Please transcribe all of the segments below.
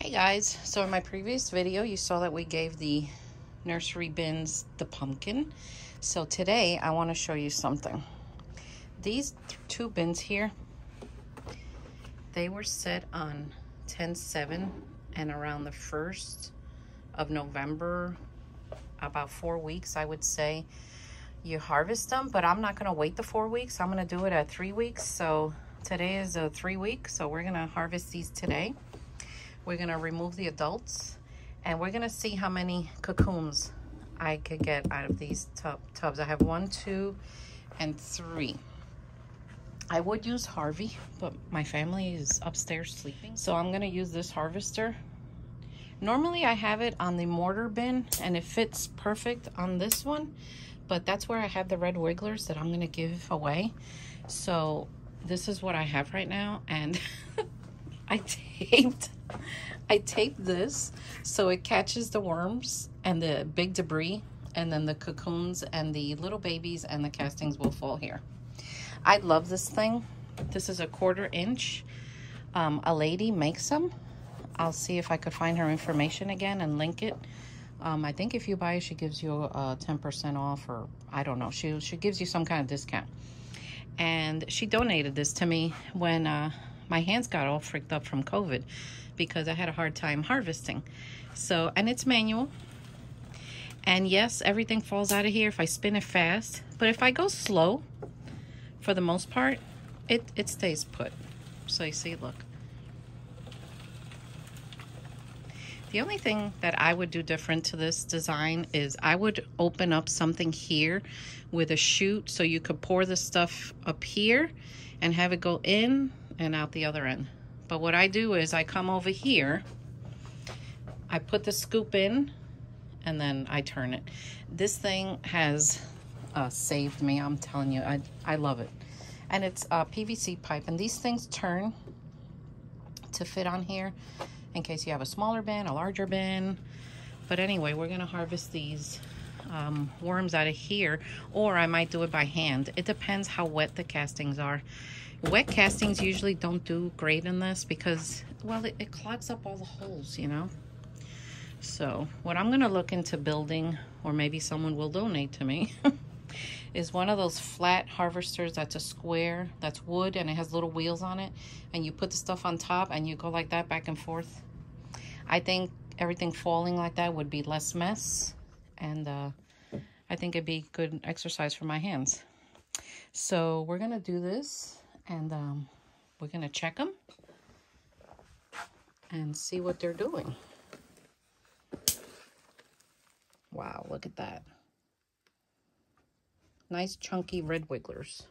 Hey guys, so in my previous video you saw that we gave the nursery bins the pumpkin. So today I want to show you something. These two bins here, they were set on 10/7 and around the 1st of November, about 4 weeks I would say, you harvest them, but I'm not going to wait the 4 weeks. I'm going to do it at 3 weeks. So today is a 3 week, so we're going to harvest these today. We're going to remove the adults and we're going to see how many cocoons I could get out of these tubs. I have 1, 2, and 3. I would use Harvey, but my family is upstairs sleeping. So I'm going to use this harvester. Normally I have it on the mortar bin and it fits perfect on this one, but that's where I have the red wigglers that I'm going to give away. So this is what I have right now, and I taped this so it catches the worms and the big debris, and then the cocoons and the little babies and the castings will fall here. I love this thing. This is a 1/4 inch. A lady makes them. I'll see if I could find her information again and link it. I think if you buy it, she gives you 10% off, or I don't know. She gives you some kind of discount. And she donated this to me when my hands got all freaked up from COVID because I had a hard time harvesting. So, and it's manual. And yes, everything falls out of here if I spin it fast. But if I go slow, for the most part, it stays put. So you see, look. The only thing that I would do different to this design is I would open up something here with a chute so you could pour the stuff up here and have it go in and out the other end. But what I do is I come over here, I put the scoop in, and then I turn it. This thing has saved me, I'm telling you. I love it. And it's a PVC pipe, and these things turn to fit on here in case you have a smaller bin, a larger bin. But anyway, we're gonna harvest these worms out of here, or I might do it by hand. It depends how wet the castings are. Wet castings usually don't do great in this because, well, it clogs up all the holes, you know. So what I'm going to look into building, or maybe someone will donate to me, is one of those flat harvesters that's a square, that's wood, and it has little wheels on it, and you put the stuff on top and you go like that back and forth. I think everything falling like that would be less mess, and I think it'd be good exercise for my hands. So we're going to do this. And we're going to check them and see what they're doing. Wow, look at that. Nice chunky red wigglers.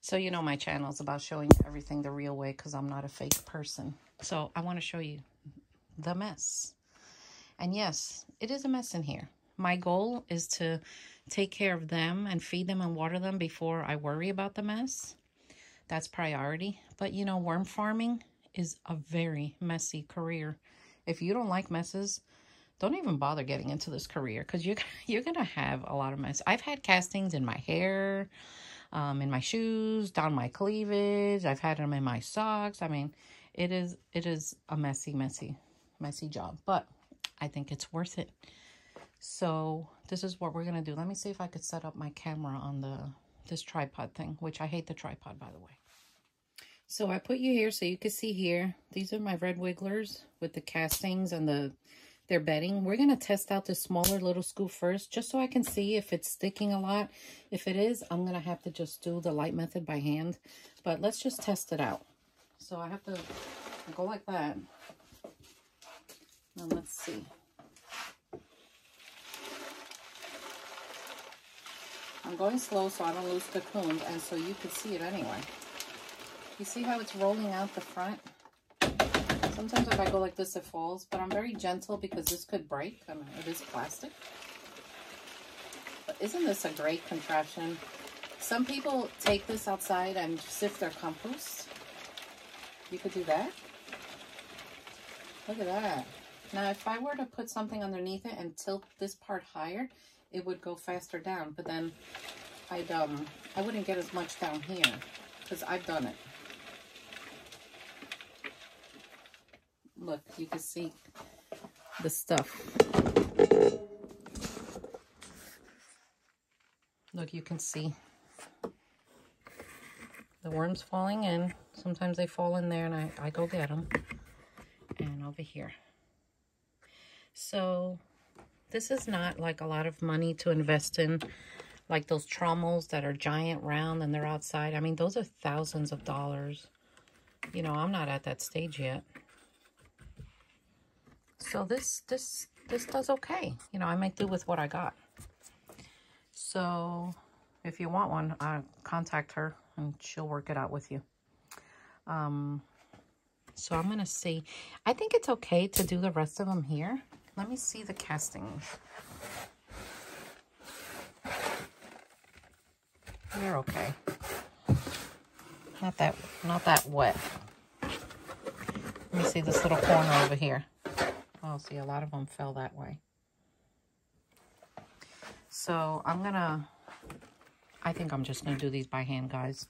So you know my channel is about showing everything the real way because I'm not a fake person. So I want to show you the mess. And yes, it is a mess in here. My goal is to take care of them and feed them and water them before I worry about the mess. That's priority. But you know, worm farming is a very messy career. If you don't like messes, don't even bother getting into this career because you're going to have a lot of mess. I've had castings in my hair, in my shoes, down my cleavage. I've had them in my socks. I mean, it is a messy job, but I think it's worth it. So this is what we're going to do. Let me see if I could set up my camera on this tripod thing, which I hate the tripod, by the way. So I put you here so you can see here. These are my red wigglers with the castings and their bedding. We're going to test out this smaller little scoop first, just so I can see if it's sticking a lot. If it is, I'm going to have to just do the light method by hand. But let's just test it out. So I have to go like that. Now let's see. I'm going slow so I don't lose cocoons, and so you can see it anyway. You see how it's rolling out the front? Sometimes if I go like this, it falls, but I'm very gentle because this could break. I mean, it is plastic. But isn't this a great contraption? Some people take this outside and sift their compost. You could do that. Look at that. Now, if I were to put something underneath it and tilt this part higher, it would go faster down, but then I wouldn't get as much down here because I've done it. Look, you can see the stuff. Look, you can see the worms falling in. Sometimes they fall in there and I go get them. And over here. So this is not like a lot of money to invest in, like those trommels that are giant round and they're outside. I mean, those are thousands of dollars. You know, I'm not at that stage yet. So this does okay. You know, I make do with what I got. So if you want one, contact her and she'll work it out with you. So I'm going to see. I think it's okay to do the rest of them here. Let me see the casting. They're okay. Not that wet. Let me see this little corner over here. Oh, see, a lot of them fell that way. So I think I'm just going to do these by hand, guys.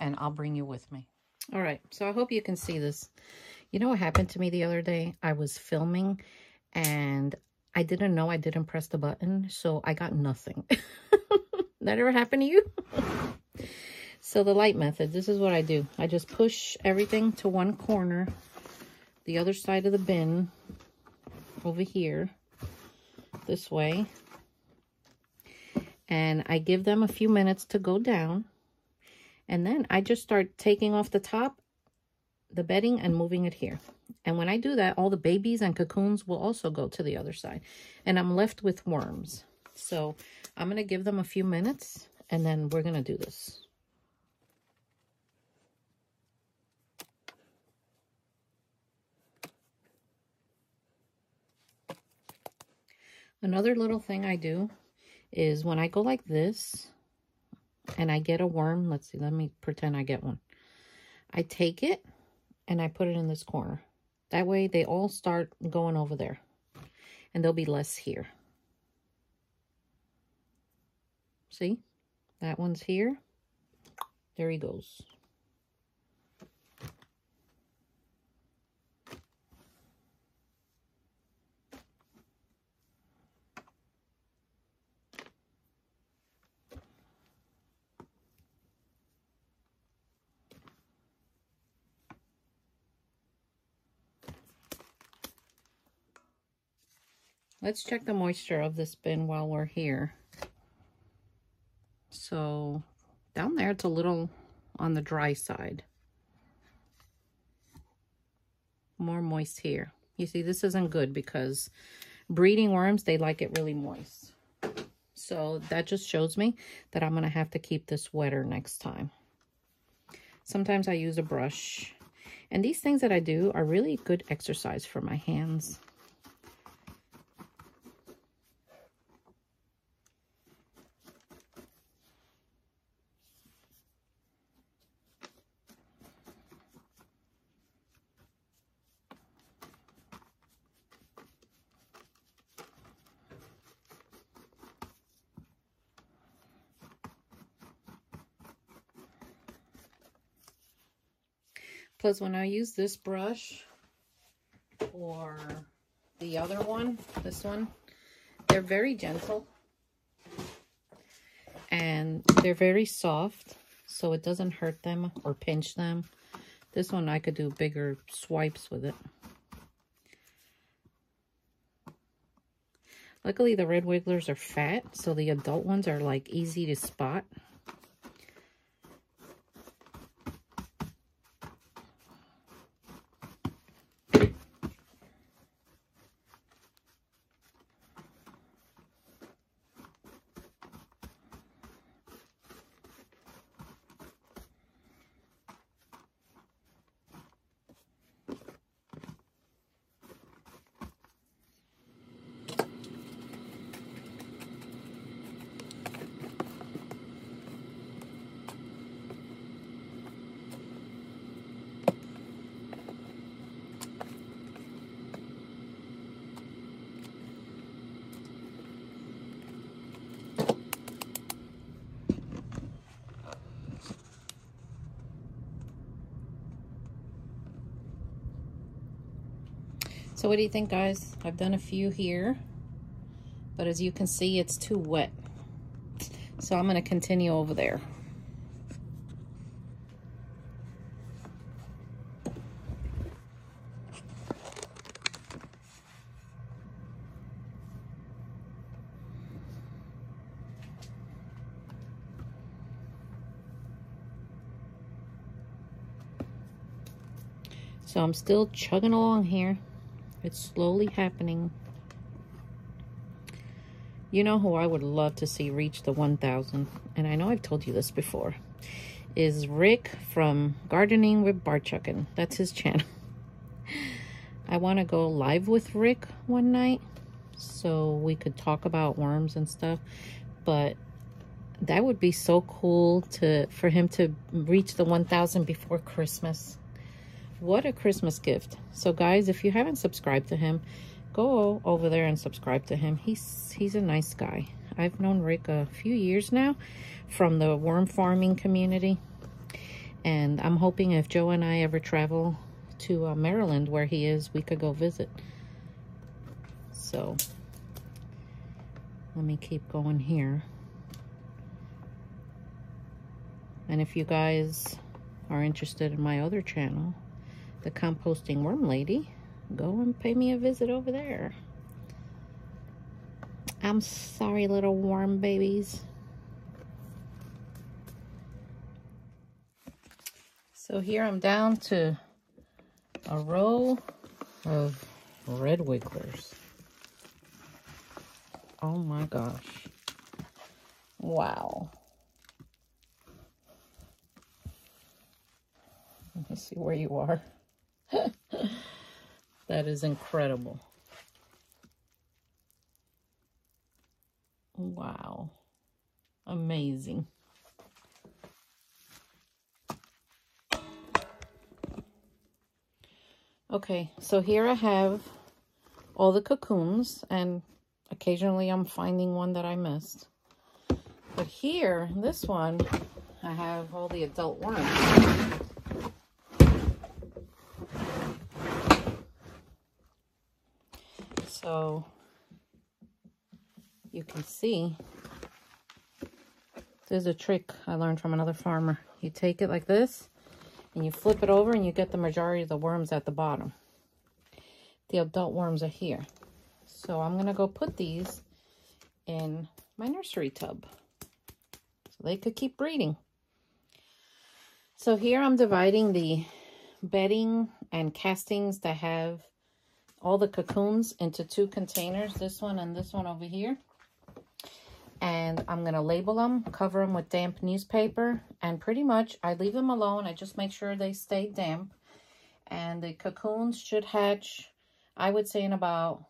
And I'll bring you with me. All right, so I hope you can see this. You know what happened to me the other day? I was filming, and I didn't know I didn't press the button, so I got nothing. That ever happened to you? So the light method, this is what I do. I just push everything to one corner, the other side of the bin, over here, this way. And I give them a few minutes to go down. And then I just start taking off the top, the bedding, and moving it here. And when I do that, all the babies and cocoons will also go to the other side. And I'm left with worms. So I'm going to give them a few minutes, and then we're going to do this. Another little thing I do is when I go like this, and I get a worm. Let's see. Let me pretend I get one. I take it and I put it in this corner. That way they all start going over there. And there'll be less here. See? That one's here. There he goes. Let's check the moisture of this bin while we're here. So down there, it's a little on the dry side. More moist here. You see, this isn't good because breeding worms, they like it really moist. So that just shows me that I'm going to have to keep this wetter next time. Sometimes I use a brush. And these things that I do are really good exercise for my hands. Plus, when I use this brush or the other one, this one, they're very gentle and they're very soft, so it doesn't hurt them or pinch them. This one, I could do bigger swipes with it. Luckily, the red wigglers are fat, so the adult ones are like easy to spot. So what do you think, guys? I've done a few here, but as you can see, it's too wet. So I'm going to continue over there. So I'm still chugging along here. It's slowly happening. You know who I would love to see reach the 1,000, and I know I've told you this before, is Rick from Gardening with Barchuckin'. That's his channel. I want to go live with Rick one night so we could talk about worms and stuff, but that would be so cool for him to reach the 1,000 before Christmas. What a Christmas gift. So guys, if you haven't subscribed to him, go over there and subscribe to him. He's a nice guy. I've known Rick a few years now from the worm farming community, and I'm hoping if Joe and I ever travel to Maryland, where he is, we could go visit. So let me keep going here. And if you guys are interested in my other channel, The Composting Worm Lady, go and pay me a visit over there. I'm sorry, little worm babies. So here I'm down to a row of red wigglers. Oh my gosh. Wow. Let me see where you are. That is incredible. Wow. Amazing. Okay, so here I have all the cocoons, and occasionally I'm finding one that I missed. But here, this one, I have all the adult worms. So you can see, there's a trick I learned from another farmer. You take it like this and you flip it over and you get the majority of the worms at the bottom. The adult worms are here. So I'm going to go put these in my nursery tub so they could keep breeding. So here I'm dividing the bedding and castings that have all the cocoons into two containers, this one and this one over here. And I'm going to label them, cover them with damp newspaper, and pretty much I leave them alone. I just make sure they stay damp. And the cocoons should hatch, I would say, in about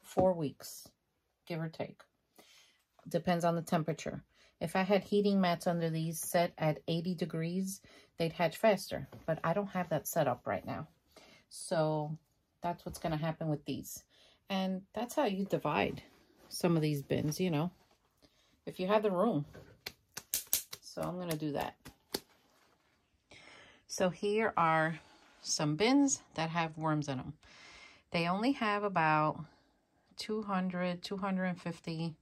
4 weeks, give or take. Depends on the temperature. If I had heating mats under these set at 80 degrees, they'd hatch faster. But I don't have that set up right now. So that's what's going to happen with these. And that's how you divide some of these bins, you know, if you have the room. So I'm going to do that. So here are some bins that have worms in them. They only have about 200, 250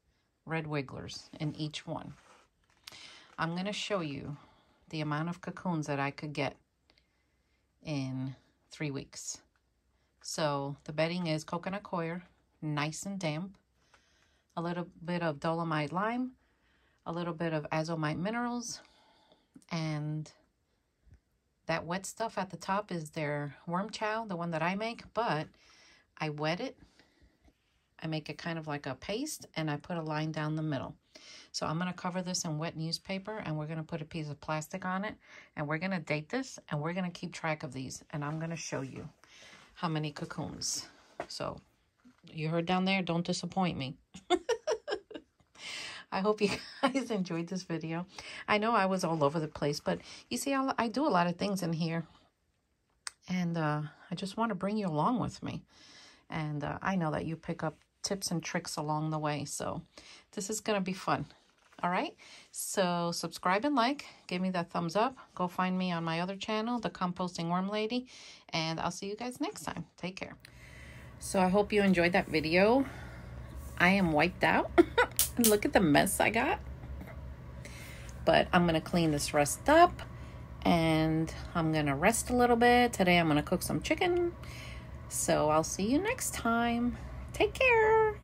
red wigglers in each one. I'm going to show you the amount of cocoons that I could get in 3 weeks. So the bedding is coconut coir, nice and damp, a little bit of dolomite lime, a little bit of azomite minerals, and that wet stuff at the top is their worm chow, the one that I make, but I wet it, I make it kind of like a paste, and I put a line down the middle. So I'm going to cover this in wet newspaper, and we're going to put a piece of plastic on it, and we're going to date this, and we're going to keep track of these, and I'm going to show you how many cocoons. So you heard down there, don't disappoint me. I hope you guys enjoyed this video. I know I was all over the place, but you see, I do a lot of things in here, and I just want to bring you along with me, and I know that you pick up tips and tricks along the way, so this is gonna be fun. All right, so subscribe and like, give me that thumbs up. Go find me on my other channel, The Composting Worm Lady, and I'll see you guys next time. Take care. So I hope you enjoyed that video. I am wiped out. Look at the mess I got. But I'm going to clean this rest up. And I'm going to rest a little bit. Today I'm going to cook some chicken. So I'll see you next time. Take care.